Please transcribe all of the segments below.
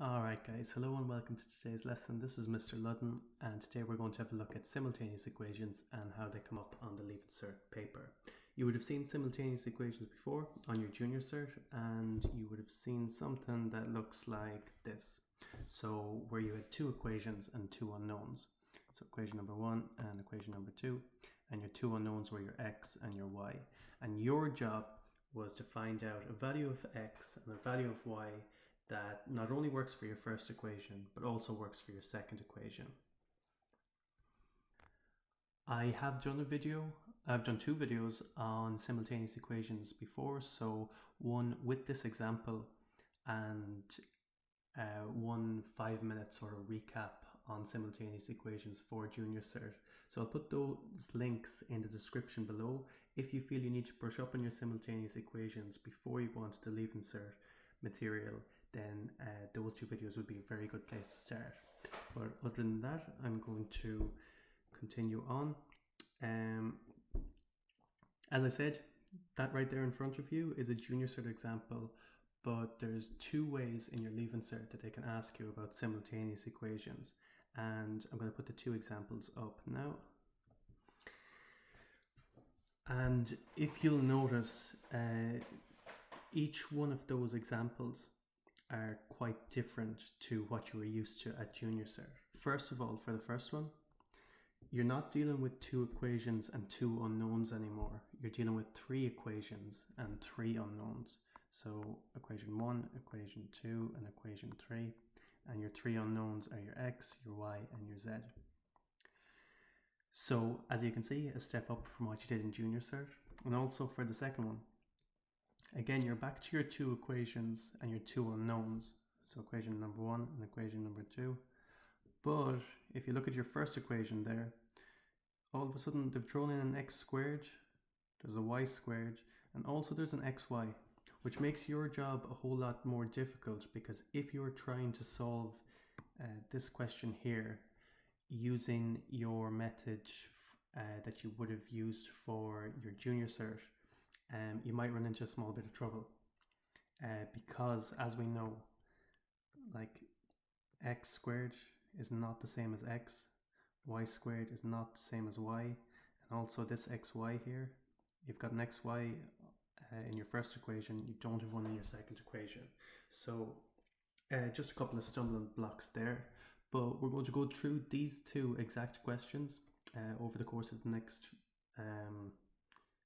Alright guys, hello and welcome to today's lesson. This is Mr Ludden and today we're going to have a look at simultaneous equations and how they come up on the Leaving Cert paper. You would have seen simultaneous equations before on your Junior Cert and you would have seen something that looks like this. So where you had two equations and two unknowns. So equation number one and equation number two, and your two unknowns were your x and your y. And your job was to find out a value of x and a value of y that not only works for your first equation, but also works for your second equation. I've done two videos on simultaneous equations before, so one with this example and 1 5-minute sort of recap on simultaneous equations for Junior Cert. So I'll put those links in the description below. If you feel you need to brush up on your simultaneous equations before you go on to the Leaving Cert material, then those two videos would be a very good place to start. But other than that, I'm going to continue on. As I said, that right there in front of you is a Junior Cert example, but there's two ways in your Leaving Cert that they can ask you about simultaneous equations. And I'm going to put the two examples up now. And if you'll notice, each one of those examples are quite different to what you were used to at Junior Cert. First of all, for the first one, you're not dealing with two equations and two unknowns anymore. You're dealing with three equations and three unknowns. So equation 1, equation 2, and equation 3. And your three unknowns are your x, your y, and your z. So as you can see, a step up from what you did in Junior Cert. And also for the second one, again, you're back to your two equations and your two unknowns. So equation number 1 and equation number 2. But if you look at your first equation there, all of a sudden they've thrown in an x squared, there's a y squared, and also there's an xy, which makes your job a whole lot more difficult, because if you're trying to solve this question here using your method that you would have used for your Junior Cert, you might run into a small bit of trouble because, as we know, like x squared is not the same as x, y squared is not the same as y, and also this xy here, you've got an xy in your first equation, you don't have one in your second equation. So just a couple of stumbling blocks there, but we're going to go through these two exact questions over the course of the next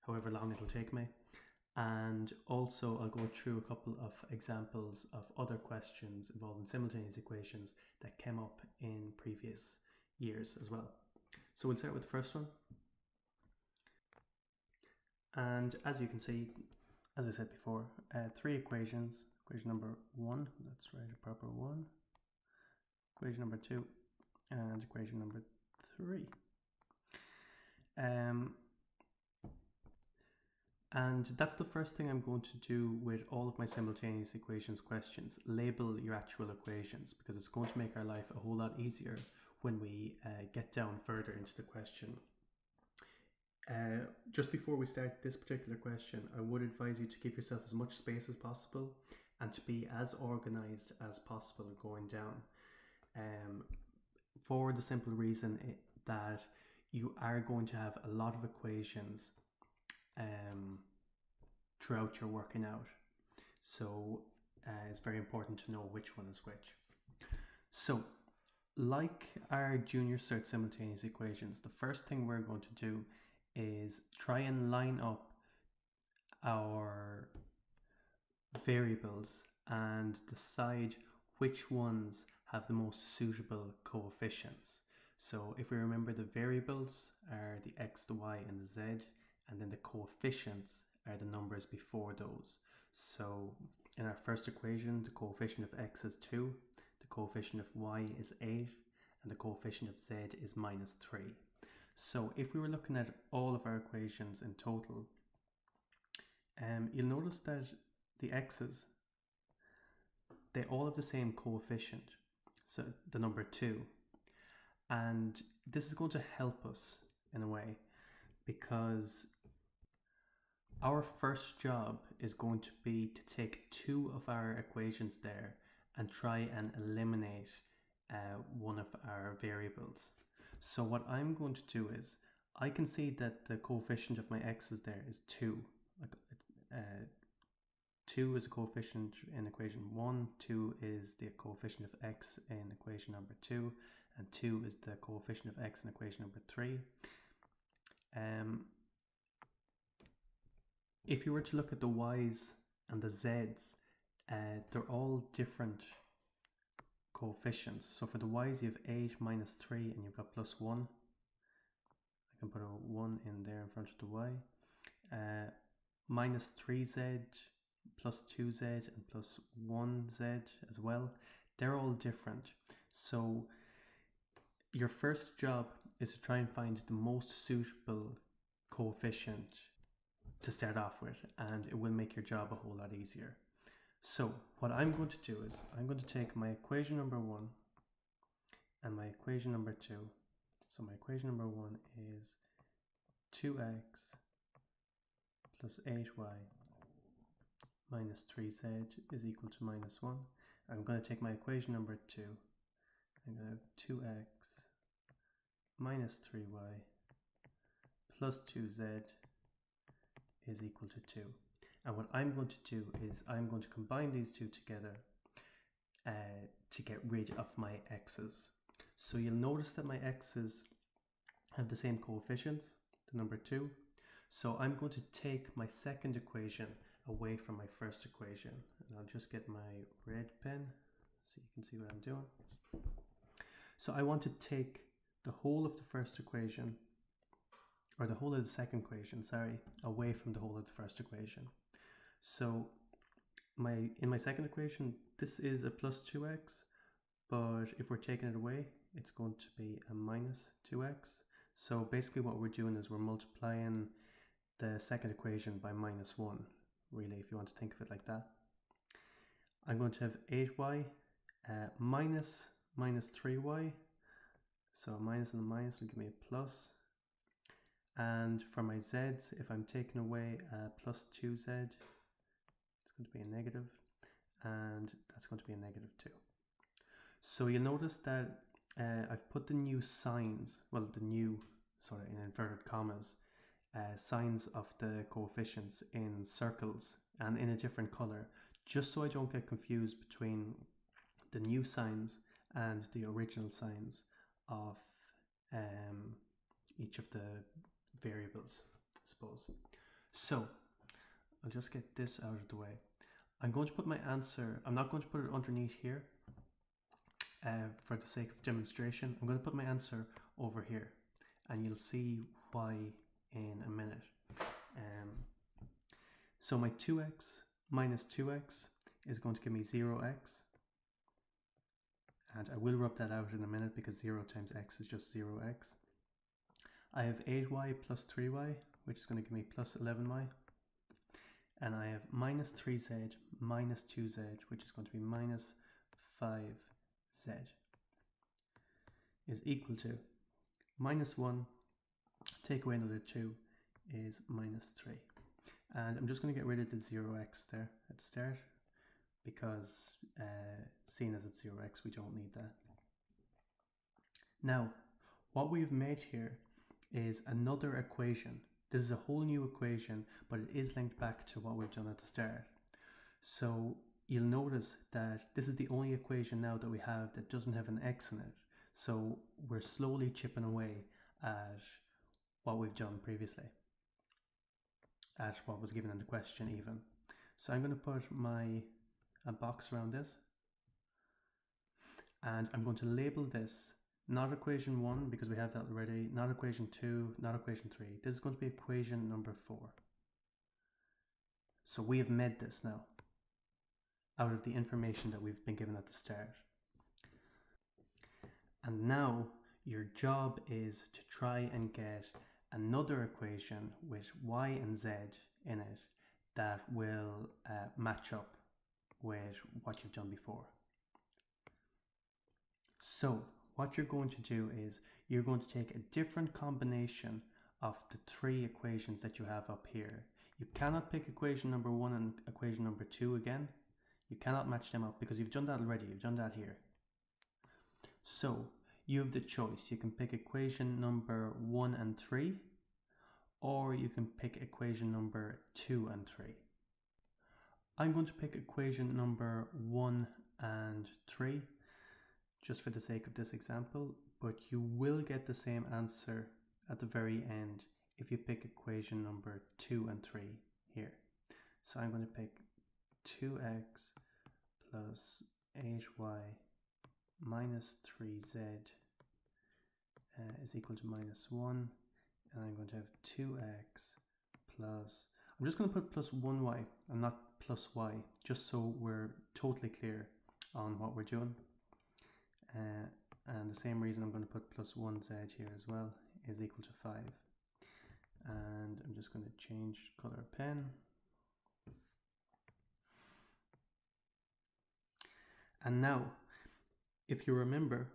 however long it'll take me. And also I'll go through a couple of examples of other questions involving simultaneous equations that came up in previous years as well. So we'll start with the first one. And as you can see, as I said before, three equations. Equation number 1, let's write a proper 1. Equation number 2 and equation number 3. And that's the first thing I'm going to do with all of my simultaneous equations questions. Label your actual equations, because it's going to make our life a whole lot easier when we get down further into the question. Just before we start this particular question, I would advise you to give yourself as much space as possible and to be as organized as possible going down, for the simple reason that you are going to have a lot of equations throughout your working out. So it's very important to know which one is which. So like our Junior Cert simultaneous equations, the first thing we're going to do is try and line up our variables and decide which ones have the most suitable coefficients. So if we remember, the variables are the x, the y, and the z, and then the coefficients are the numbers before those. So in our first equation, the coefficient of x is 2, the coefficient of y is 8, and the coefficient of z is minus 3. So if we were looking at all of our equations in total, you'll notice that the x's, they all have the same coefficient, so the number 2. And this is going to help us in a way, because our first job is going to be to take two of our equations there and try and eliminate one of our variables. So what I'm going to do is, I can see that the coefficient of my x's there is 2. 2 is a coefficient in equation 1, 2 is the coefficient of x in equation number 2, and 2 is the coefficient of x in equation number 3. If you were to look at the y's and the z's, they're all different coefficients. So for the y's you have 8 minus 3 and you've got plus 1. I can put a 1 in there in front of the y. Minus 3z, plus 2z and plus 1z as well. They're all different. So your first job is to try and find the most suitable coefficient to start off with, and it will make your job a whole lot easier. So what I'm going to do is I'm going to take my equation number 1 and my equation number 2. So my equation number 1 is 2x plus 8y minus 3z is equal to minus 1. I'm going to take my equation number 2. I'm going to have 2x minus 3y plus 2z is equal to 2. And what I'm going to do is I'm going to combine these two together to get rid of my x's. So you'll notice that my x's have the same coefficients, the number 2. So I'm going to take my second equation away from my first equation. And I'll just get my red pen so you can see what I'm doing. So I want to take the whole of the first equation, or the whole of the second equation, sorry, away from the whole of the first equation. So in my second equation, this is a plus 2x, but if we're taking it away, it's going to be a minus 2x. So basically what we're doing is we're multiplying the second equation by minus 1, really, if you want to think of it like that. I'm going to have 8y minus 3y. So a minus and a minus will give me a plus. And for my z's, if I'm taking away plus 2z, it's going to be a negative, and that's going to be a negative 2. So you'll notice that I've put the new signs, well, the new, sorry, in inverted commas, signs of the coefficients in circles and in a different color, just so I don't get confused between the new signs and the original signs of each of the variables, I suppose. So I'll just get this out of the way. I'm going to put my answer, I'm not going to put it underneath here for the sake of demonstration. I'm going to put my answer over here, and you'll see why in a minute. So my 2x minus 2x is going to give me 0x, and I will rub that out in a minute because 0 times x is just 0x. I have 8y plus 3y, which is going to give me plus 11y. And I have minus 3z minus 2z, which is going to be minus 5z, is equal to minus 1, take away another 2, is minus 3. And I'm just going to get rid of the 0x there at the start, because seeing as it's 0x, we don't need that. Now, what we've made here is another equation. This is a whole new equation, but it is linked back to what we've done at the start. So you'll notice that this is the only equation now that we have that doesn't have an x in it. So we're slowly chipping away at what we've done previously, at what was given in the question even. So I'm going to put a box around this, and I'm going to label this not equation 1, because we have that already, not equation 2, not equation 3. This is going to be equation number 4. So we have made this now, out of the information that we've been given at the start. And now your job is to try and get another equation with y and z in it that will match up with what you've done before. So what you're going to do is you're going to take a different combination of the three equations that you have up here. You cannot pick equation number 1 and equation number 2 again. You cannot match them up because you've done that already. You've done that here. So you have the choice. You can pick equation number 1 and 3, or you can pick equation number 2 and 3. I'm going to pick equation number 1 and 3 just for the sake of this example, but you will get the same answer at the very end if you pick equation number 2 and 3 here. So I'm going to pick 2x plus 8y minus 3z is equal to minus 1, and I'm going to have 2x plus, I'm just going to put plus 1y and not plus y, just so we're totally clear on what we're doing. And the same reason I'm going to put plus 1z here as well is equal to 5. And I'm just going to change color pen. And now, if you remember,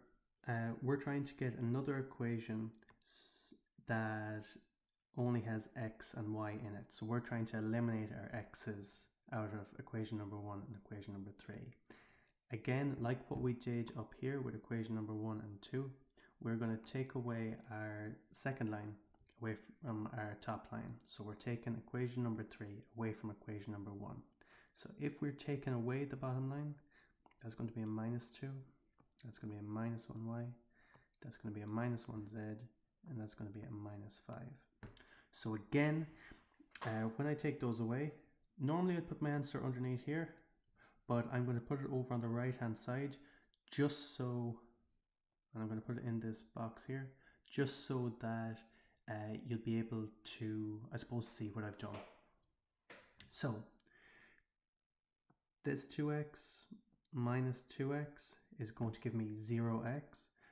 we're trying to get another equation that only has x and y in it. So we're trying to eliminate our x's out of equation number 1 and equation number 3. Again, like what we did up here with equation number 1 and 2, we're going to take away our second line away from our top line. So we're taking equation number 3 away from equation number 1. So if we're taking away the bottom line, that's going to be a minus 2, that's going to be a minus 1y, that's going to be a minus 1z, and that's going to be a minus 5. So again, when I take those away, normally I'd put my answer underneath here, but I'm going to put it over on the right hand side just so, and I'm going to put it in this box here, just so that you'll be able to, I suppose, see what I've done. So this 2x minus 2x is going to give me 0x.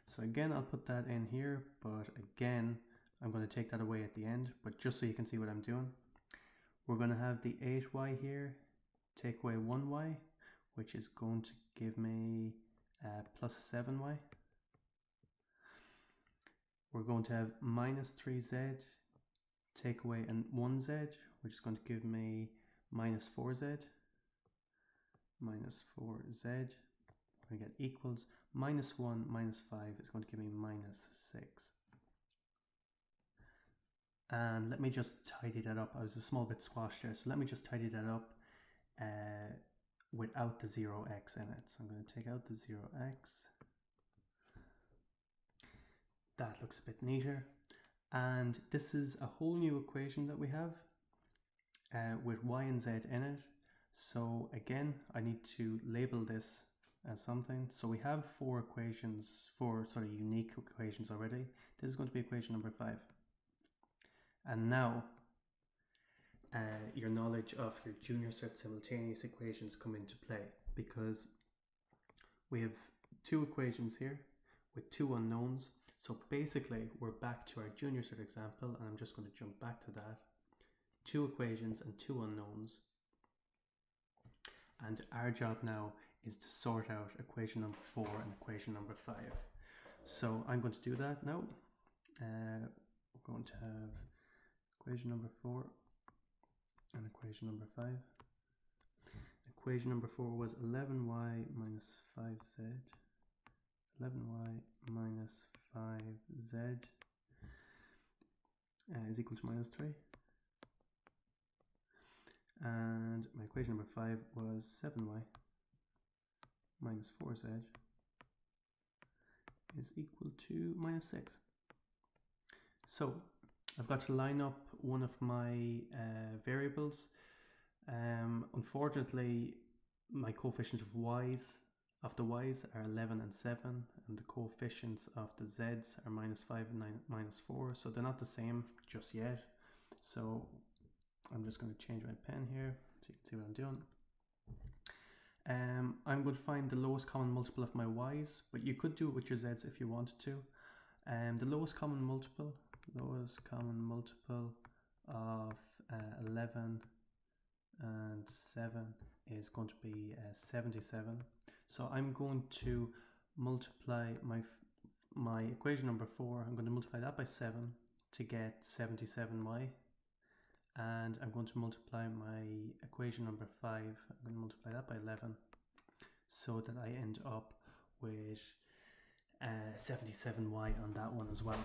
So again, I'll put that in here, but again, I'm going to take that away at the end, but just so you can see what I'm doing. We're going to have the 8y here, take away 1y, which is going to give me plus 7y. We're going to have minus 3z, take away 1z, which is going to give me minus 4z. Minus 4z, we get equals minus 1 minus 5 is going to give me minus 6. And let me just tidy that up. I was a small bit squashed there, so let me just tidy that up without the 0x in it. So I'm going to take out the 0x. That looks a bit neater. And this is a whole new equation that we have with y and z in it. So again, I need to label this as something. So we have four unique equations already. This is going to be equation number 5. And now your knowledge of your Junior Cert simultaneous equations come into play, because we have two equations here with two unknowns. So basically we're back to our Junior Cert example, and I'm just going to jump back to that. Two equations and two unknowns. And our job now is to sort out equation number 4 and equation number 5. So I'm going to do that now. We're going to have equation number 4 and equation number 5. Equation number 4 was 11y minus 5z. 11y minus 5z is equal to minus 3. And my equation number 5 was 7y minus 4z is equal to minus 6. So I've got to line up one of my variables. Unfortunately, my coefficients of the y's are 11 and 7, and the coefficients of the z's are minus 5 and minus 4, so they're not the same just yet. So I'm just going to change my pen here so you can see what I'm doing. I'm going to find the lowest common multiple of my y's, but you could do it with your z's if you wanted to. The lowest common multiple of 11 and 7 is going to be 77. So I'm going to multiply my equation number 4, I'm going to multiply that by 7 to get 77y. And I'm going to multiply my equation number 5, I'm going to multiply that by 11 so that I end up with 77y on that one as well.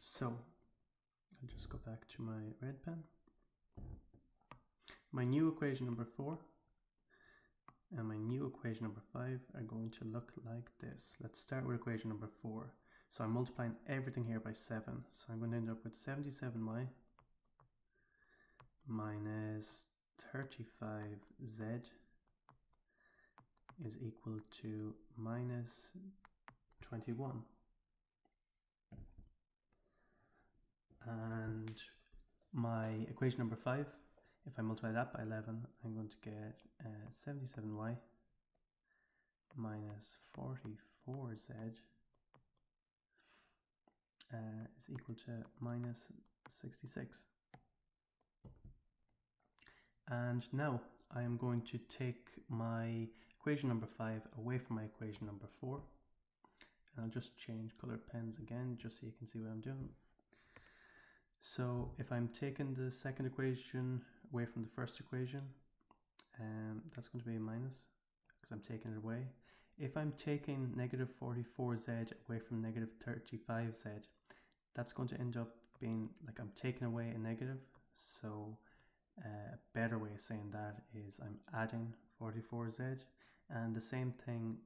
So I'll just go back to my red pen. My new equation number 4 and my new equation number 5 are going to look like this. Let's start with equation number 4. So I'm multiplying everything here by 7. So I'm going to end up with 77y minus 35z is equal to minus 21. And my equation number 5, if I multiply that by 11, I'm going to get 77y minus 44z is equal to minus 66. And now I am going to take my equation number 5 away from my equation number 4. And I'll just change colored pens again, just so you can see what I'm doing. So if I'm taking the second equation away from the first equation, that's going to be a minus because I'm taking it away. If I'm taking negative 44z away from negative 35z, that's going to end up being like I'm taking away a negative. So a better way of saying that is I'm adding 44z, and the same thing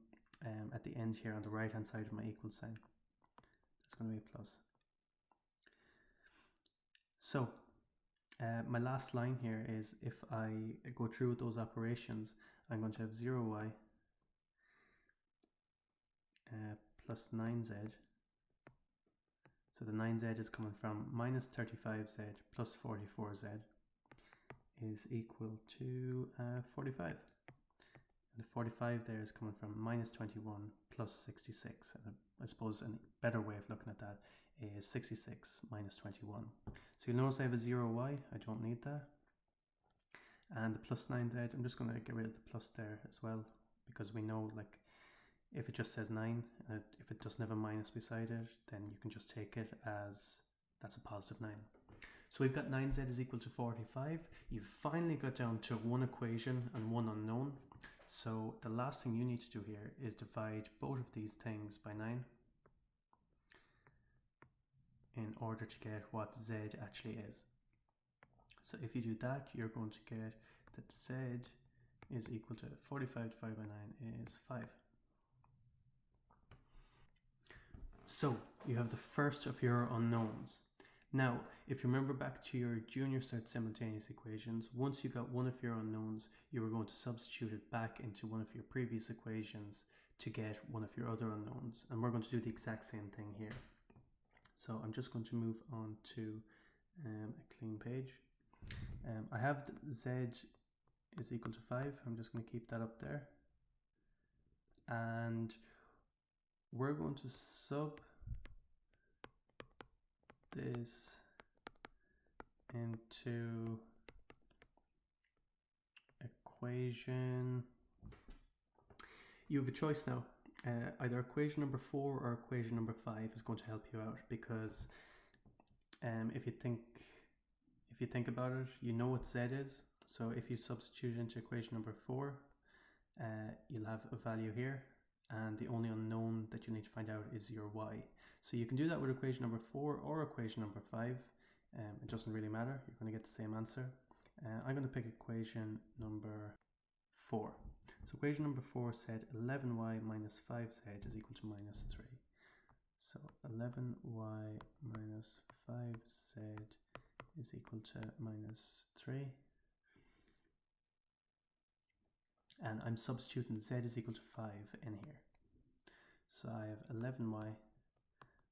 at the end here on the right hand side of my equal sign. That's going to be a plus. So my last line here is if I go through with those operations, I'm going to have 0y plus 9z. So the 9z is coming from minus 35z plus 44z is equal to 45. And the 45 there is coming from minus 21 plus 66. And I suppose a better way of looking at that is 66 minus 21. So you'll notice I have a 0y, I don't need that. And the plus 9z, I'm just going to get rid of the plus there as well, because we know like if it just says 9, and if it doesn't have a minus beside it, then you can just take it as that's a positive 9. So we've got 9z is equal to 45. You've finally got down to one equation and one unknown. So the last thing you need to do here is divide both of these things by 9 in order to get what z actually is. So if you do that, you're going to get that z is equal to 45 divided by 9 is 5. So you have the first of your unknowns. Now, if you remember back to your Junior Cert simultaneous equations, once you got one of your unknowns, you were going to substitute it back into one of your previous equations to get one of your other unknowns. And we're going to do the exact same thing here. So I'm just going to move on to a clean page. I have z is equal to 5. I'm just going to keep that up there. And we're going to sub this into equation. You have a choice now. Either equation number 4 or equation number 5 is going to help you out, because if you think about it, you know what z is. So if you substitute into equation number 4, you'll have a value here. And the only unknown that you need to find out is your y. So you can do that with equation number 4 or equation number 5. It doesn't really matter. You're going to get the same answer. I'm going to pick equation number 4. So equation number 4 said 11y minus 5z is equal to minus 3. So 11y minus 5z is equal to minus 3. And I'm substituting z is equal to 5 in here. So I have 11y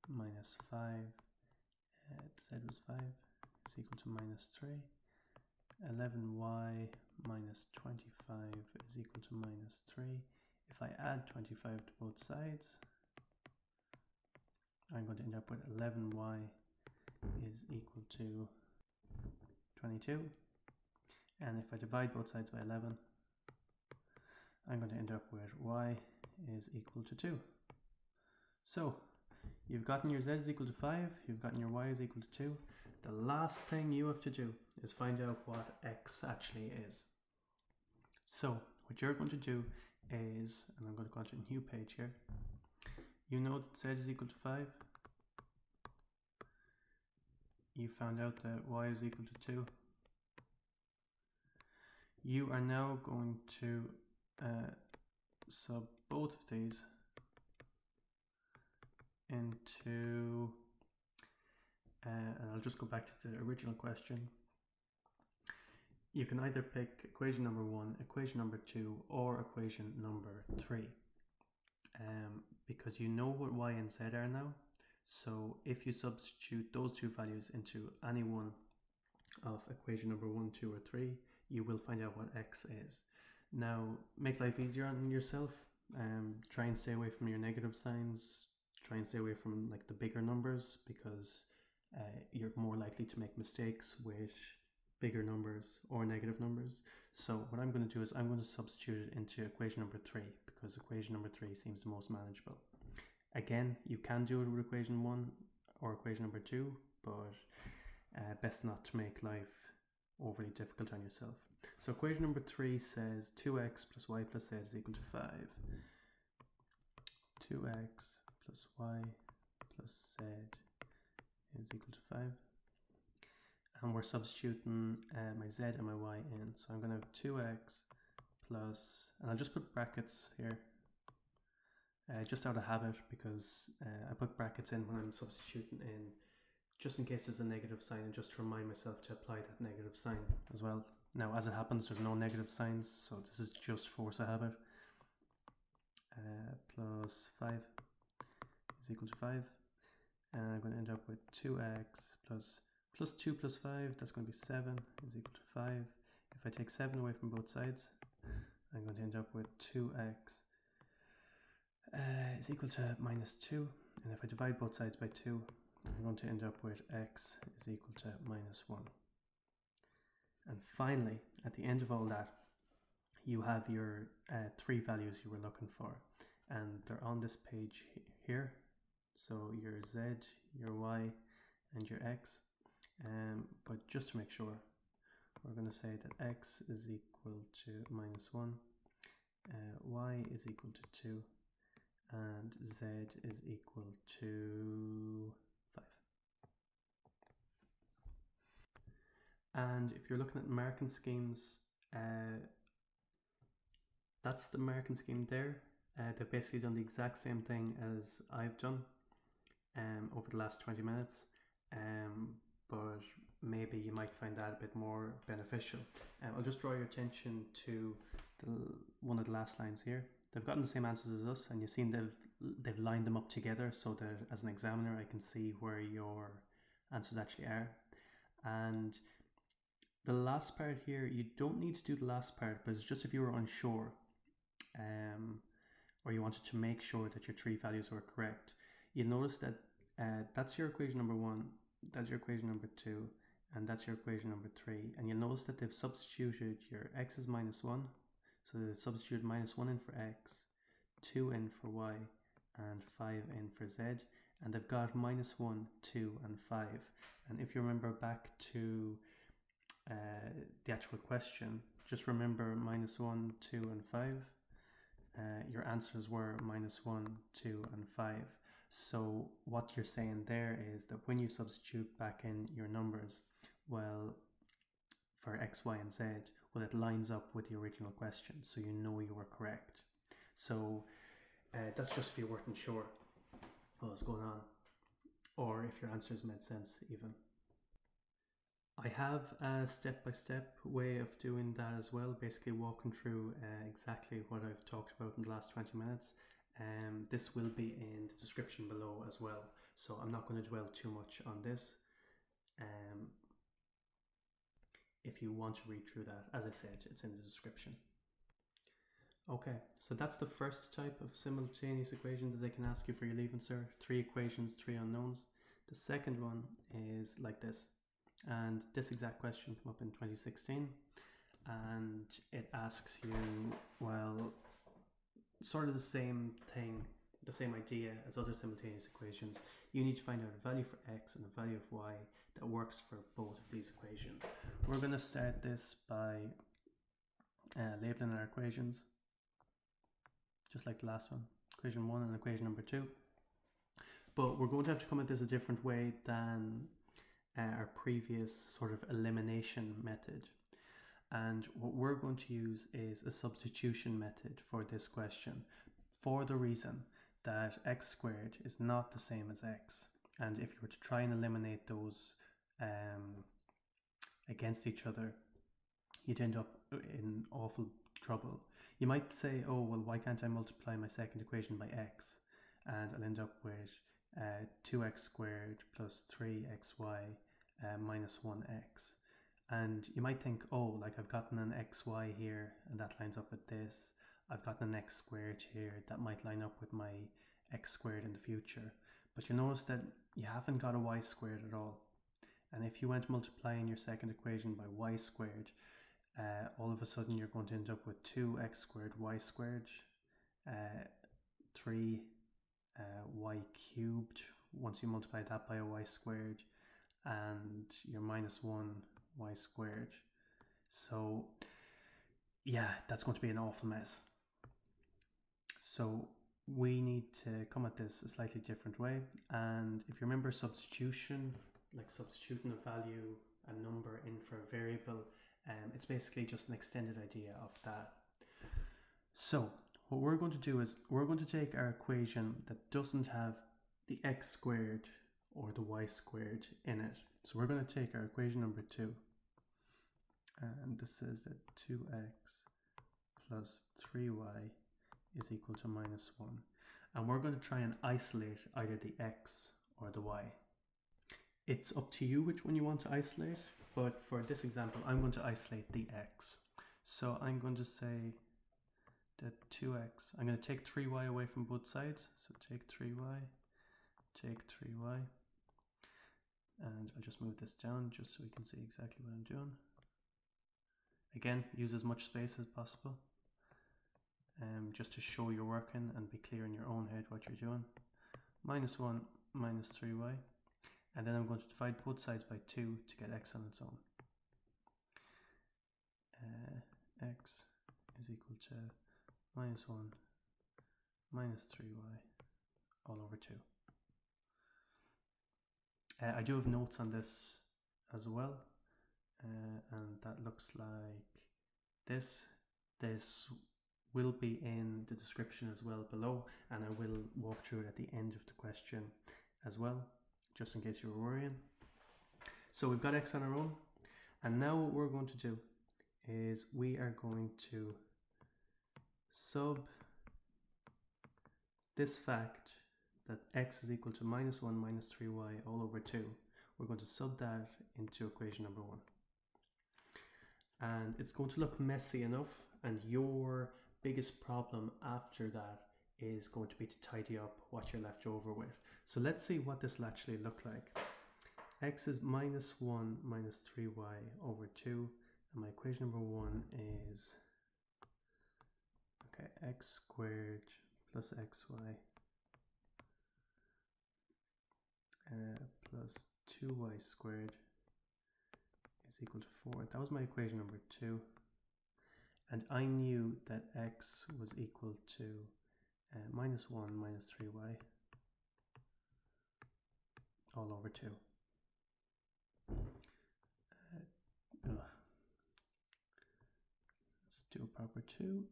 minus 5, z was 5, is equal to minus 3. 11y minus 25 is equal to minus 3. If I add 25 to both sides, I'm going to end up with 11y is equal to 22. And if I divide both sides by 11, I'm going to end up with y is equal to 2. So you've gotten your z is equal to 5, you've gotten your y is equal to 2. The last thing you have to do is find out what x actually is. So what you're going to do is, and I'm going to create a new page here. You know that z is equal to 5. You found out that y is equal to 2. You are now going to sub both of these into, and I'll just go back to the original question. You can either pick equation number 1, equation number 2, or equation number 3, because you know what y and z are now. So if you substitute those two values into any one of equation number 1, 2, or 3, you will find out what x is. Now, make life easier on yourself. Try and stay away from your negative signs. Try and stay away from like the bigger numbers, because you're more likely to make mistakes with bigger numbers or negative numbers. So what I'm going to do is I'm going to substitute it into equation number 3, because equation number 3 seems the most manageable. Again, you can do it with equation 1 or equation number 2, but best not to make life overly difficult on yourself. So equation number 3 says 2x plus y plus z is equal to 5. 2x plus y plus z is equal to 5. And we're substituting my z and my y in. So I'm going to have 2x plus, and I'll just put brackets here, just out of habit, because I put brackets in when I'm substituting in, just in case there's a negative sign, and just to remind myself to apply that negative sign as well. Now, as it happens, there's no negative signs, so this is just force of habit. Plus 5 is equal to 5, and I'm going to end up with 2x plus 2 plus 5, that's going to be 7, is equal to 5. If I take 7 away from both sides, I'm going to end up with 2x is equal to minus 2, and if I divide both sides by 2, I'm going to end up with x is equal to minus 1. And finally, at the end of all that, you have your three values you were looking for, and they're on this page here. So your z, your y, and your x. But just to make sure, we're going to say that x is equal to minus 1, y is equal to 2, and z is equal to 5. And if you're looking at marking schemes, that's the marking scheme there. They've basically done the exact same thing as I've done over the last 20 minutes. But maybe you might find that a bit more beneficial. I'll just draw your attention to one of the last lines here. They've gotten the same answers as us, and you've seen they've lined them up together so that as an examiner I can see where your answers actually are. And the last part here, you don't need to do the last part, but it's just if you were unsure or you wanted to make sure that your three values were correct. You'll notice that that's your equation number 1, that's your equation number 2, and that's your equation number 3. And you'll notice that they've substituted your x is minus 1, so they've substituted minus 1 in for x, 2 in for y, and 5 in for z, and they've got minus 1, 2, and 5. And if you remember back to the actual question, just remember minus 1, 2, and 5. Your answers were minus 1, 2, and 5. So what you're saying there is that when you substitute back in your numbers, well, for x, y, and z, well, it lines up with the original question, so you know you were correct. So that's just if you weren't sure what was going on, or if your answers made sense even. I have a step-by-step way of doing that as well, basically walking through exactly what I've talked about in the last 20 minutes. This will be in the description below as well, so I'm not going to dwell too much on this. If you want to read through that, as I said, it's in the description. Okay, so that's the first type of simultaneous equation that they can ask you for your Leaving Cert. 3 equations, 3 unknowns. The second one is like this, and this exact question came up in 2016, and it asks you, well, sort of the same thing, the same idea as other simultaneous equations. You need to find out a value for x and a value of y that works for both of these equations. We're going to start this by labeling our equations. just like the last one, equation one and equation number two. But we're going to have to come at this a different way than our previous sort of elimination method. And what we're going to use is a substitution method for this question, for the reason that x squared is not the same as x. And if you were to try and eliminate those against each other, you'd end up in awful trouble. You might say, oh, well, why can't I multiply my second equation by x? And I'll end up with 2x squared plus 3xy minus 1x. And you might think, oh, like I've gotten an xy here and that lines up with this. I've gotten an x squared here that might line up with my x squared in the future. But you'll notice that you haven't got a y squared at all. And if you went multiplying your second equation by y squared, all of a sudden you're going to end up with 2x squared y squared, 3y cubed, once you multiply that by a y squared, and you're minus 1y squared. So yeah, that's going to be an awful mess. So we need to come at this a slightly different way. And if you remember substitution, like substituting a value, a number in for a variable, it's basically just an extended idea of that. So what we're going to do is we're going to take our equation that doesn't have the x squared or the y squared in it. So we're going to take our equation number 2. And this says that 2x plus 3y is equal to minus 1. And we're going to try and isolate either the x or the y. It's up to you which one you want to isolate, but for this example, I'm going to isolate the x. So I'm going to say that 2x, I'm going to take 3y away from both sides. So take 3y, and I'll just move this down just so we can see exactly what I'm doing. Again, use as much space as possible, just to show you're working and be clear in your own head what you're doing. Minus 1 minus 3y, and then I'm going to divide both sides by 2 to get x on its own. X is equal to minus 1 minus 3y all over 2. I do have notes on this as well. And that looks like this. This will be in the description as well below, and I will walk through it at the end of the question as well, just in case you were worrying. So we've got x on our own, and now what we're going to do is we are going to sub this fact that x is equal to minus 1 minus 3y all over 2. We're going to sub that into equation number 1. And it's going to look messy enough, and your biggest problem after that is going to be to tidy up what you're left over with. So let's see what this will actually look like. X is minus 1 minus 3y over 2, and my equation number 1 is, okay, x squared plus xy plus 2y squared is equal to 4. That was my equation number 2. And I knew that x was equal to minus 1 minus 3y all over 2. Let's do a proper 2.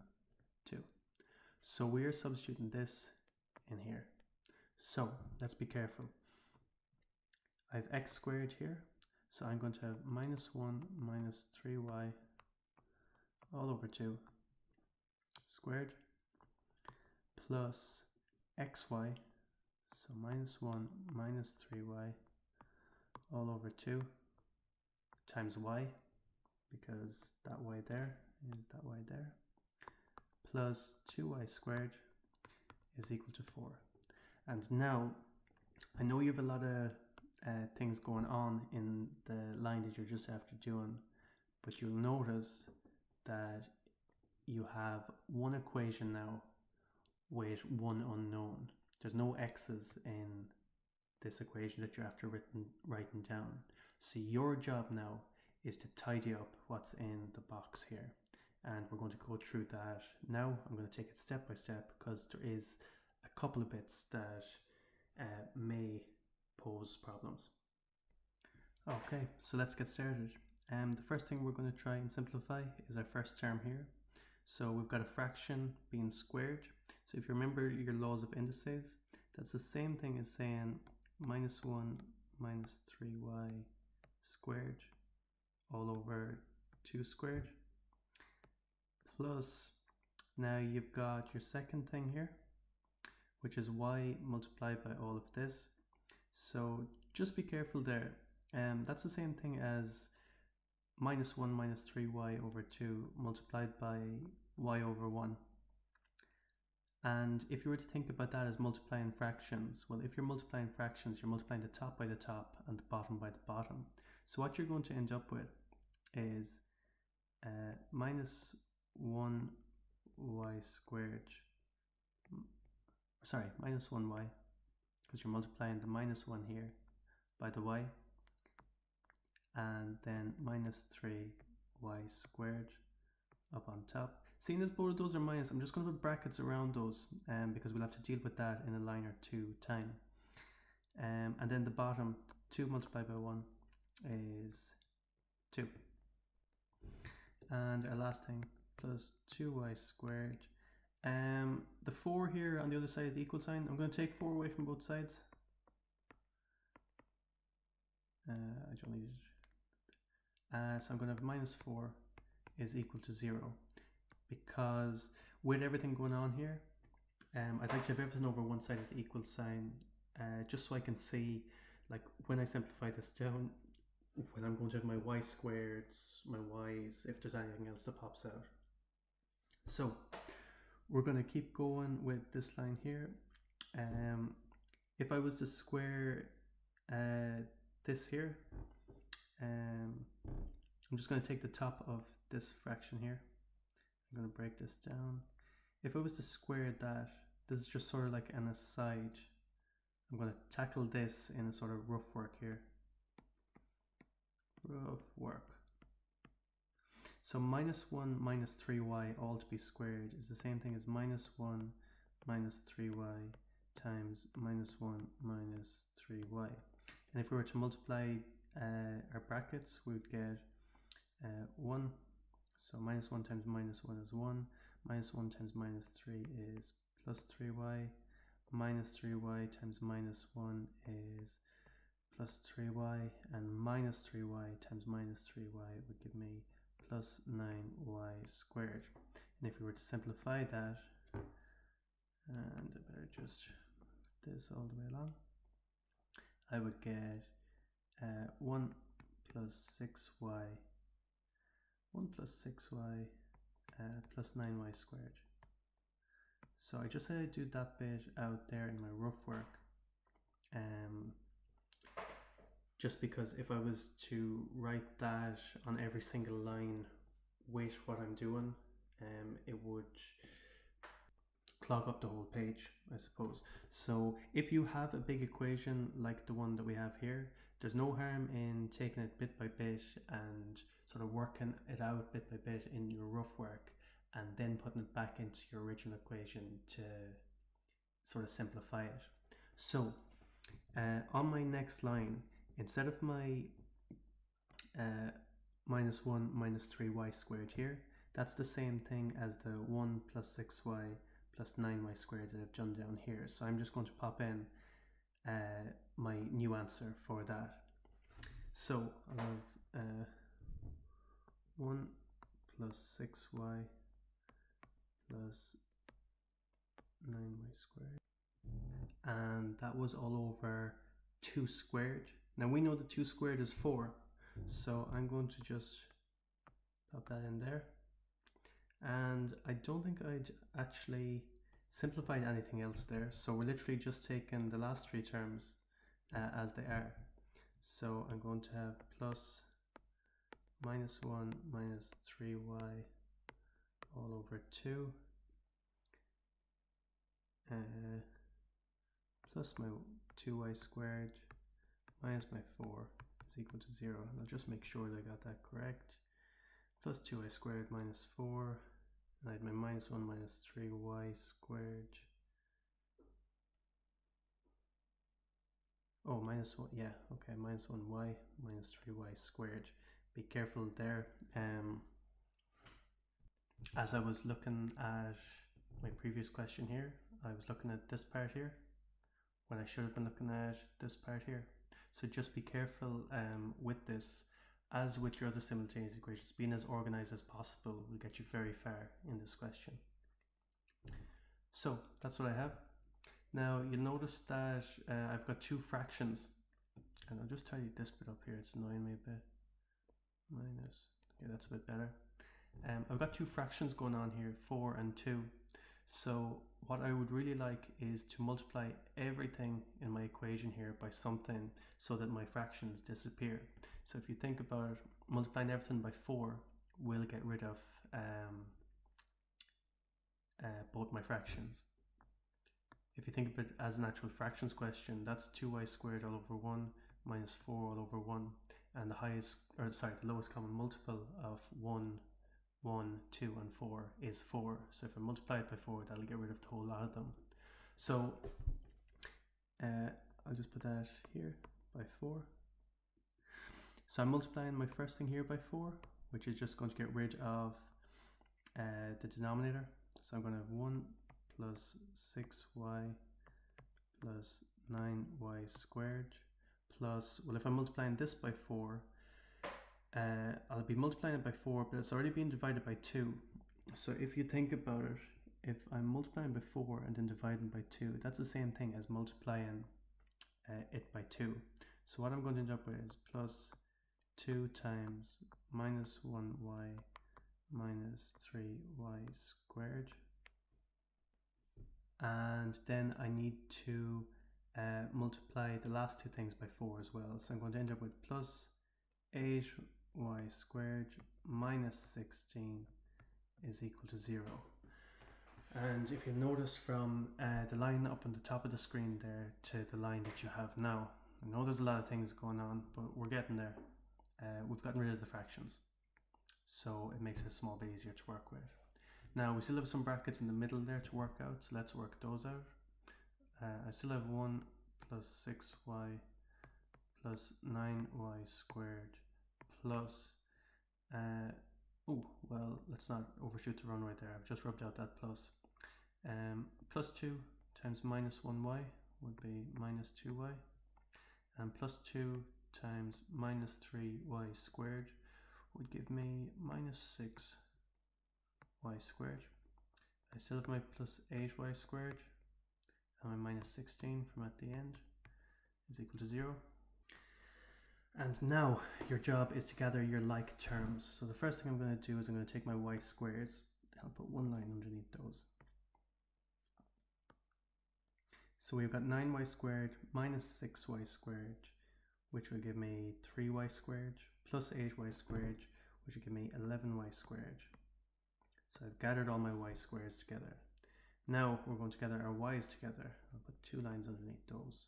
So we are substituting this in here. So let's be careful. I have x squared here. So I'm going to have minus 1 minus 3y all over 2 squared plus xy, so minus 1 minus 3y all over 2 times y, because that y there is that y there, plus 2y squared is equal to 4. And now I know you have a lot of things going on in the line that you're just after doing, but you'll notice that you have one equation now with one unknown. There's no x's in this equation that you're after writing down. So your job now is to tidy up what's in the box here, and we're going to go through that now. I'm going to take it step by step because there is a couple of bits that may pose problems. Okay, so let's get started. The first thing we're going to try and simplify is our first term here. So we've got a fraction being squared. So if you remember your laws of indices, that's the same thing as saying minus 1 minus 3y squared all over 2 squared plus, now you've got your second thing here, which is y multiplied by all of this. So just be careful there. That's the same thing as minus 1 minus 3y over 2 multiplied by y over 1. And if you were to think about that as multiplying fractions, well, if you're multiplying fractions, you're multiplying the top by the top and the bottom by the bottom. So what you're going to end up with is minus 1y squared, sorry, minus 1y, because you're multiplying the minus 1 here by the y, and then minus 3y squared up on top. Seeing as both of those are minus, I'm just going to put brackets around those because we'll have to deal with that in a line or two time. And then the bottom, 2 multiplied by 1 is 2. And our last thing, plus 2y squared. The 4 here on the other side of the equal sign, I'm going to take 4 away from both sides. I don't need it. So I'm going to have minus 4 is equal to 0, because with everything going on here, I'd like to have everything over one side of the equal sign, just so I can see, like, when I simplify this down, when I'm going to have my y squareds, my y's, if there's anything else that pops out. So we're going to keep going with this line here. If I was to square this here, I'm just going to take the top of this fraction here. I'm going to break this down. If I was to square that, this is just sort of like an aside. I'm going to tackle this in a sort of rough work here. Rough work. So minus 1 minus 3y all to be squared is the same thing as minus 1 minus 3y times minus 1 minus 3y. And if we were to multiply our brackets, we would get 1. So minus 1 times minus 1 is 1. Minus 1 times minus 3 is plus 3y. Minus 3y times minus 1 is plus 3y. And minus 3y times minus 3y would give me plus 9y squared. And if we were to simplify that, and I better just put this all the way along, I would get 1 plus 6y, 1 plus 6y plus 9y squared. So I just said I'd do that bit out there in my rough work, just because if I was to write that on every single line with what I'm doing, it would clog up the whole page, I suppose. So if you have a big equation like the one that we have here, there's no harm in taking it bit by bit and sort of working it out bit by bit in your rough work, and then putting it back into your original equation to sort of simplify it. So on my next line, instead of my minus 1 minus 3y squared here, that's the same thing as the 1 plus 6y plus 9y squared that I've done down here. So I'm just going to pop in my new answer for that. So I'll have 1 plus 6y plus 9y squared. And that was all over 2 squared. Now we know that 2 squared is 4. So I'm going to just pop that in there. And I don't think I'd actually simplified anything else there. So we're literally just taking the last 3 terms as they are. So I'm going to have plus minus 1 minus 3y all over 2 plus my 2y squared minus my 4 is equal to 0. And I'll just make sure that I got that correct. plus 2y squared minus 4, and I had my minus 1 minus 3y squared. Oh, minus 1, yeah, okay, minus 1y minus 3y squared. Be careful there. As I was looking at my previous question here, I was looking at this part here when I should have been looking at this part here. So just be careful with this. As with your other simultaneous equations, being as organized as possible will get you very far in this question. So that's what I have. Now you'll notice that I've got two fractions, and I'll just tidy this bit up here, it's annoying me a bit. Minus, okay, that's a bit better. I've got two fractions going on here, 4 and 2. So what I would really like is to multiply everything in my equation here by something so that my fractions disappear. So if you think about it, multiplying everything by 4 will get rid of both my fractions. If you think of it as an actual fractions question, that's 2y squared all over 1 minus 4 all over 1, and the highest, or sorry, the lowest common multiple of 1, 2 and 4 is 4. So if I multiply it by 4, that'll get rid of the whole lot of them. So I'll just put that here by 4. So I'm multiplying my first thing here by 4, which is just going to get rid of the denominator. So I'm going to have 1 plus 6y plus 9y squared plus, well, if I'm multiplying this by 4, I'll be multiplying it by 4, but it's already been divided by 2. So if you think about it, if I'm multiplying by 4 and then dividing by 2, that's the same thing as multiplying it by 2. So what I'm going to end up with is plus 2 times minus 1y minus 3y squared. And then I need to multiply the last two things by 4 as well. So I'm going to end up with plus 8y squared minus 16 is equal to 0. And if you notice from the line up on the top of the screen there to the line that you have now, I know there's a lot of things going on, but we're getting there. We've gotten rid of the fractions, so it makes it a small bit easier to work with. Now we still have some brackets in the middle there to work out, so let's work those out. I still have 1 plus 6y plus 9y squared plus, oh, well, let's not overshoot the run right there. I've just rubbed out that plus. Plus 2 times minus 1y would be minus 2y, and plus 2 times minus 3y squared would give me minus 6y squared. I still have my plus 8y squared, and my minus 16 from at the end is equal to 0. And now your job is to gather your like terms. So the first thing I'm going to do is I'm going to take my y squareds. I'll put one line underneath those. So we've got 9y squared minus 6y squared, which will give me 3y squared, plus 8y squared, which will give me 11y squared. So I've gathered all my y squareds together. Now we're going to gather our y's together. I'll put two lines underneath those.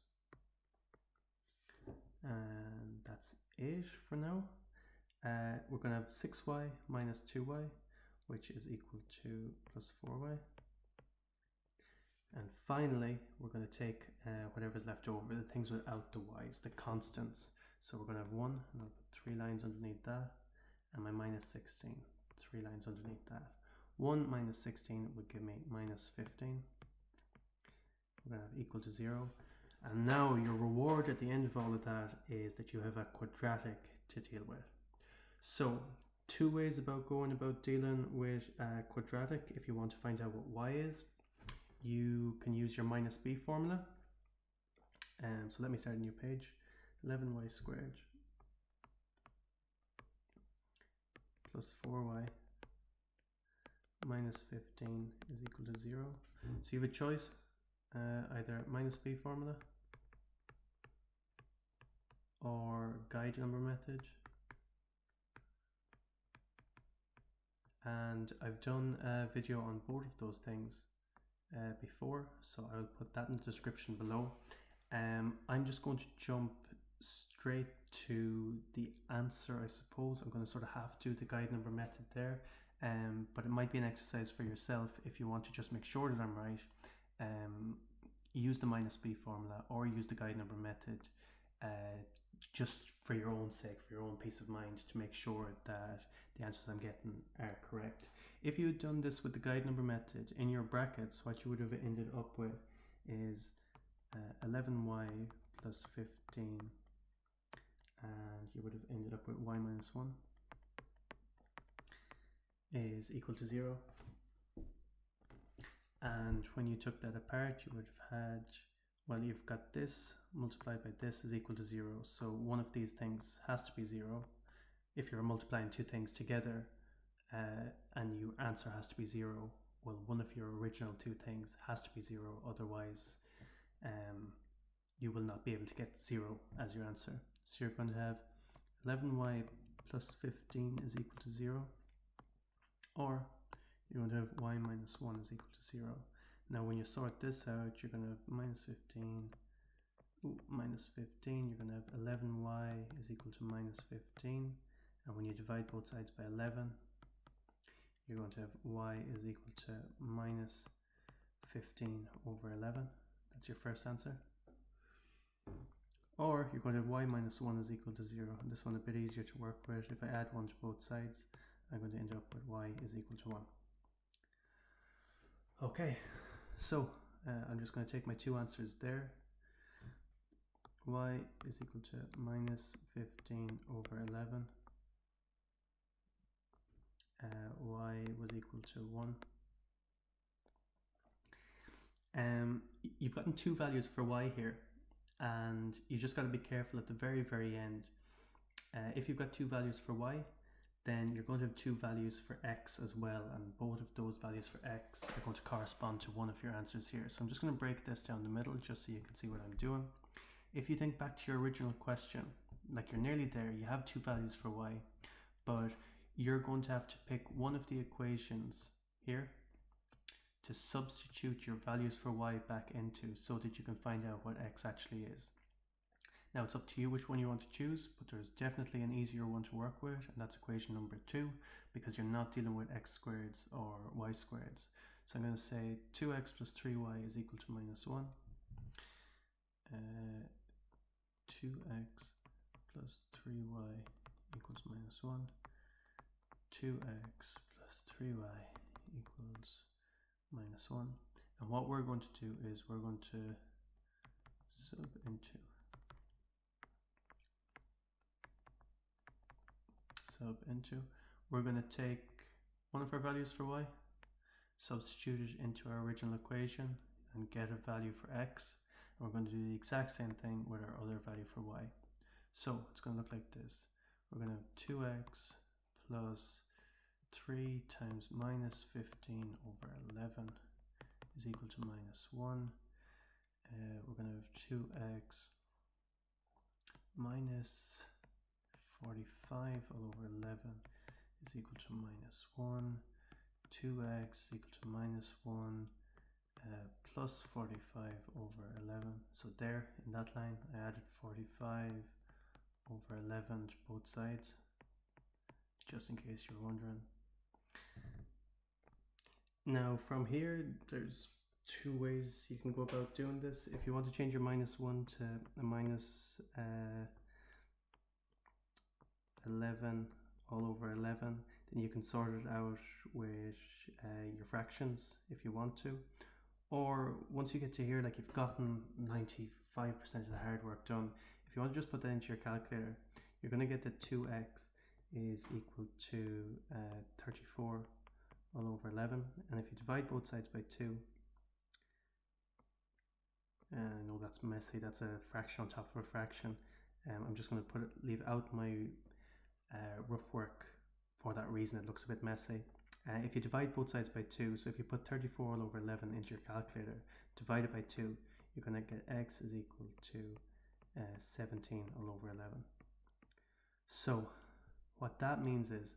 And that's it for now. We're going to have 6y minus 2y, which is equal to plus 4y. And finally, we're going to take whatever's left over, the things without the y's, the constants. So we're going to have 1, and I'll put 3 lines underneath that, and my minus 16, 3 lines underneath that. 1 minus 16 would give me minus 15. We're going to have equal to 0. And now your reward at the end of all of that is that you have a quadratic to deal with. So two ways about going about dealing with a quadratic. If you want to find out what y is, you can use your minus b formula. So let me start a new page. 11y squared plus 4y minus 15 is equal to 0. So you have a choice, either minus b formula or guide number method, and I've done a video on both of those things before, so I will put that in the description below. I'm just going to jump straight to the answer, I suppose. I'm going to sort of have to the guide number method there, but it might be an exercise for yourself if you want to just make sure that I'm right. Use the minus b formula or use the guide number method, just for your own sake, for your own peace of mind, to make sure that the answers I'm getting are correct. If you had done this with the guide number method, in your brackets what you would have ended up with is 11y plus 15, and you would have ended up with y minus 1 is equal to 0. And when you took that apart, you would have had, well, you've got this multiplied by this is equal to 0. So one of these things has to be 0. If you're multiplying two things together and your answer has to be 0, well, one of your original two things has to be 0. Otherwise, you will not be able to get 0 as your answer. So you're going to have 11y plus 15 is equal to 0, or you're going to have y minus 1 is equal to 0. Now when you sort this out, you're going to have minus 15, you're going to have 11y is equal to minus 15, and when you divide both sides by 11, you're going to have y is equal to minus 15 over 11. That's your first answer. Or you're going to have y minus 1 is equal to 0. And this one a bit easier to work with. If I add 1 to both sides, I'm going to end up with y is equal to 1. Okay, so I'm just going to take my two answers there. Y is equal to minus 15 over 11. Y was equal to 1. You've gotten two values for y here, and you just got to be careful at the very end. If you've got two values for y, then you're going to have two values for x as well, and both of those values for x are going to correspond to one of your answers here. So I'm just going to break this down the middle just so you can see what I'm doing. If you think back to your original question, like, you're nearly there, you have two values for y, but you're going to have to pick one of the equations here to substitute your values for y back into, so that you can find out what x actually is. Now it's up to you which one you want to choose, but there's definitely an easier one to work with, and that's equation number 2, because you're not dealing with x squareds or y squareds. So I'm going to say 2x plus 3y is equal to minus 1. 2x plus 3y equals minus 1. 2x plus 3y equals minus 1. And what we're going to do is we're going to sub into we're going to take one of our values for y, substitute it into our original equation, and get a value for x. And we're going to do the exact same thing with our other value for y. So it's going to look like this. We're going to have 2x plus 3 times minus 15 over 11 is equal to minus 1. We're going to have 2x minus 45 all over 11 is equal to minus 1. 2x is equal to minus 1 plus 45 over 11. So there, in that line, I added 45 over 11 to both sides, just in case you're wondering. Now from here, there's two ways you can go about doing this. If you want to change your minus 1 to a minus 11 all over 11, then you can sort it out with your fractions if you want to. Or once you get to here, like, you've gotten 95% of the hard work done, if you want to just put that into your calculator, you're going to get that 2x is equal to 34 all over 11. And if you divide both sides by 2, I know that's messy, that's a fraction on top of a fraction. I'm just going to leave out my rough work for that reason, it looks a bit messy. If you divide both sides by 2, so if you put 34 all over 11 into your calculator, divide it by 2, you're going to get x is equal to 17 all over 11. So what that means is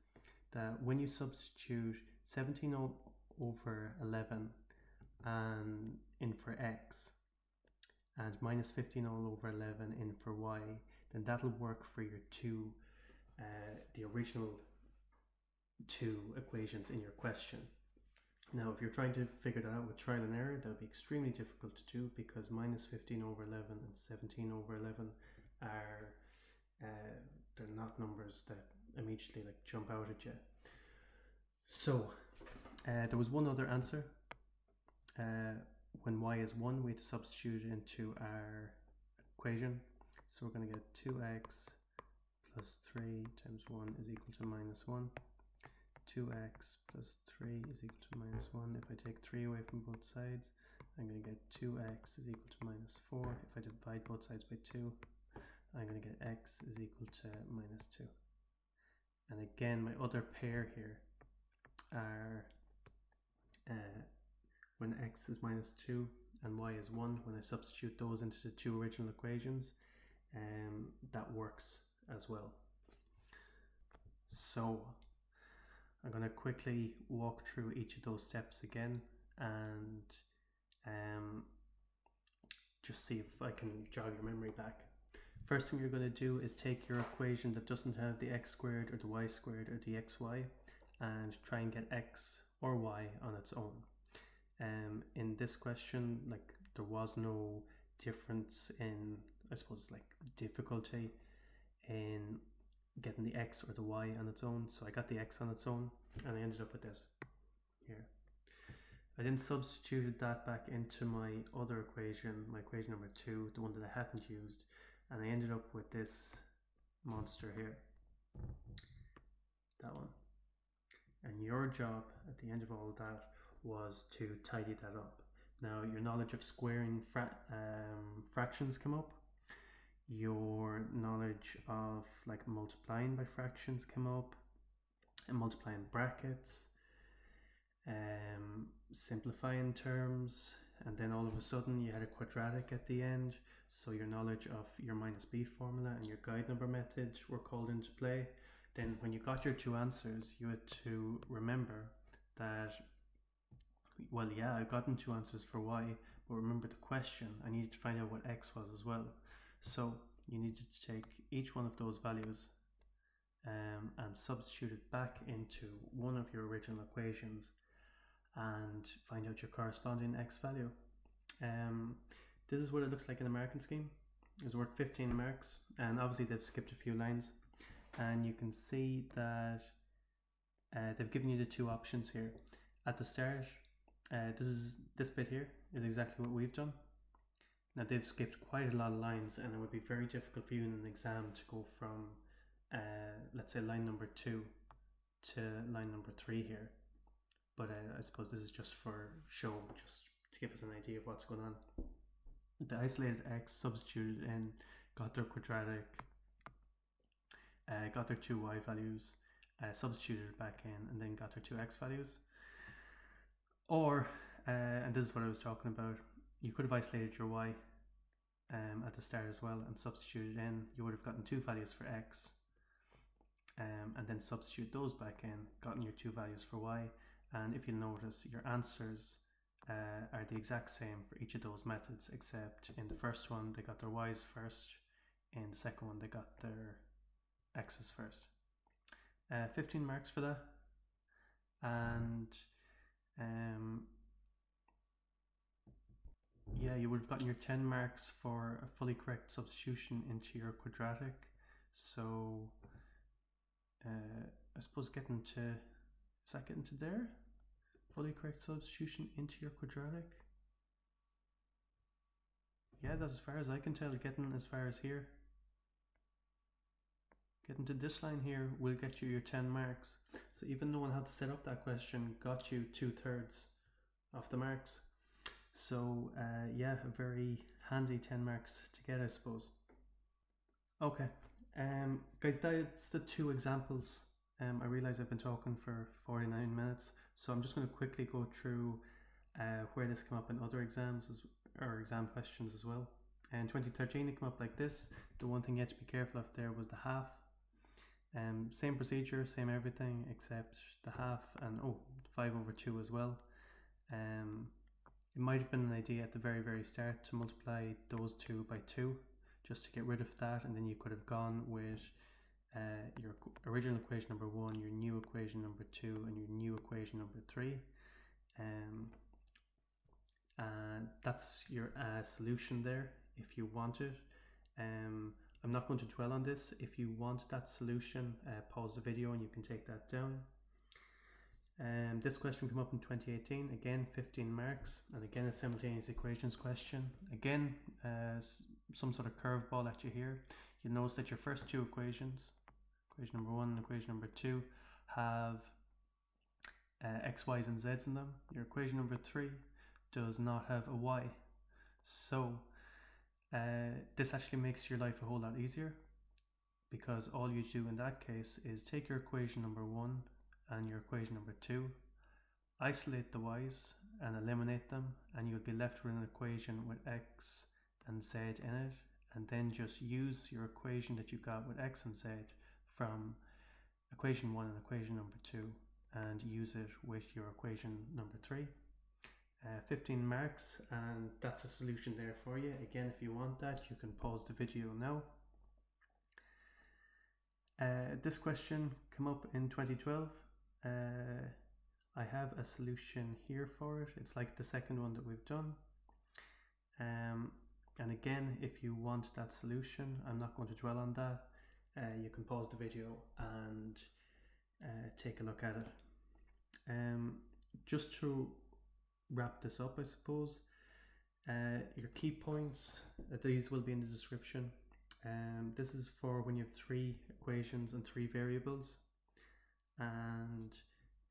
that when you substitute 17 all over 11 and in for x, and minus 15 all over 11 in for y, then that'll work for your two, the original two equations in your question. Now, if you're trying to figure that out with trial and error, that would be extremely difficult to do, because minus 15 over 11 and 17 over 11 are they're not numbers that immediately like jump out at you. So there was one other answer. When y is 1, we had to substitute it into our equation. So we're going to get 2x plus 3 times 1 is equal to minus 1. 2x plus 3 is equal to minus 1. If I take 3 away from both sides, I'm going to get 2x is equal to minus 4. If I divide both sides by 2, I'm going to get x is equal to minus 2. And again, my other pair here are when x is minus 2 and y is 1, when I substitute those into the two original equations, that works as well. So I'm going to quickly walk through each of those steps again and just see if I can jog your memory back. First thing you're going to do is take your equation that doesn't have the x squared or the y squared or the xy and try and get x or y on its own. In this question, like, there was no difference in, I suppose, like, difficulty in getting the x or the y on its own. So I got the x on its own and I ended up with this here. I then substituted that back into my other equation, my equation number 2, the one that I hadn't used, and I ended up with this monster here, that one. And your job at the end of all of that was to tidy that up. Now, your knowledge of squaring fractions came up, your knowledge of like multiplying by fractions came up, and multiplying brackets, simplifying terms, and then all of a sudden you had a quadratic at the end, so your knowledge of your minus b formula and your guide number method were called into play. Then when you got your two answers, you had to remember that, well, yeah, I've gotten two answers for y, but remember the question, I needed to find out what x was as well. So you needed to take each one of those values and substitute it back into one of your original equations and find out your corresponding x value. This is what it looks like in American scheme. It's worth 15 marks, and obviously they've skipped a few lines, and you can see that they've given you the two options here. At the start, this bit here is exactly what we've done. Now, they've skipped quite a lot of lines, and it would be very difficult for you in an exam to go from, let's say, line number 2 to line number 3 here. But I suppose this is just for show, just to give us an idea of what's going on. The isolated x substituted in, got their quadratic, got their two y values, substituted back in, and then got their two x values. Or, and this is what I was talking about, you could have isolated your y at the start as well and substituted in. You would have gotten two values for x, and then substitute those back in, gotten your two values for y. And if you'll notice, your answers are the exact same for each of those methods, except in the first one they got their y's first, in the second one they got their x's first. 15 marks for that. And yeah, you would have gotten your 10 marks for a fully correct substitution into your quadratic. So I suppose getting to, is that getting to there? Fully correct substitution into your quadratic. Yeah, that's as far as I can tell, getting as far as here. Getting to this line here will get you your 10 marks. So even knowing how to set up that question got you 2/3 of the marks. So yeah, a very handy 10 marks to get, I suppose. Okay, guys, that's the two examples. I realize I've been talking for 49 minutes, so I'm just going to quickly go through where this came up in other exams or exam questions as well. In 2013 it came up like this. The one thing you had to be careful of there was the half. Same procedure, same everything, except the half and 5/2 as well. It might have been an idea at the very start to multiply those two by 2 just to get rid of that, and then you could have gone with your original equation number 1, your new equation number 2, and your new equation number 3. And that's your solution there if you want it. I'm not going to dwell on this. If you want that solution, pause the video and you can take that down. This question came up in 2018, again 15 marks, and again a simultaneous equations question. Again, some sort of curveball at you here. You'll notice that your first two equations, equation number 1 and equation number 2, have x, y's and z's in them. Your equation number 3 does not have a y. So this actually makes your life a whole lot easier, because all you do in that case is take your equation number 1 and your equation number 2, isolate the y's and eliminate them, and you'll be left with an equation with x and z in it, and then just use your equation that you got with x and z from equation 1 and equation number 2 and use it with your equation number 3. 15 marks, and that's a solution there for you. Again, if you want that, you can pause the video now. This question came up in 2012. I have a solution here for it. It's like the second one that we've done. And again, if you want that solution, I'm not going to dwell on that. You can pause the video and take a look at it. Just to wrap this up, I suppose, your key points, these will be in the description. This is for when you have 3 equations and 3 variables, and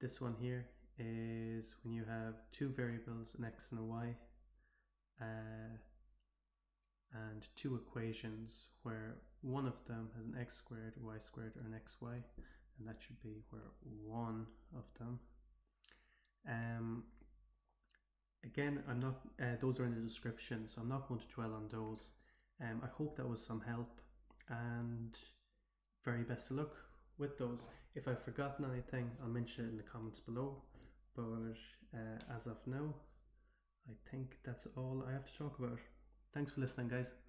this one here is when you have 2 variables, an x and a y, and 2 equations where one of them has an x squared, y squared, or an xy, and that should be where one of them. Again, I'm not. Those are in the description, so I'm not going to dwell on those. I hope that was some help, and very best of luck with those. If I've forgotten anything, I'll mention it in the comments below, but as of now, I think that's all I have to talk about. Thanks for listening, guys.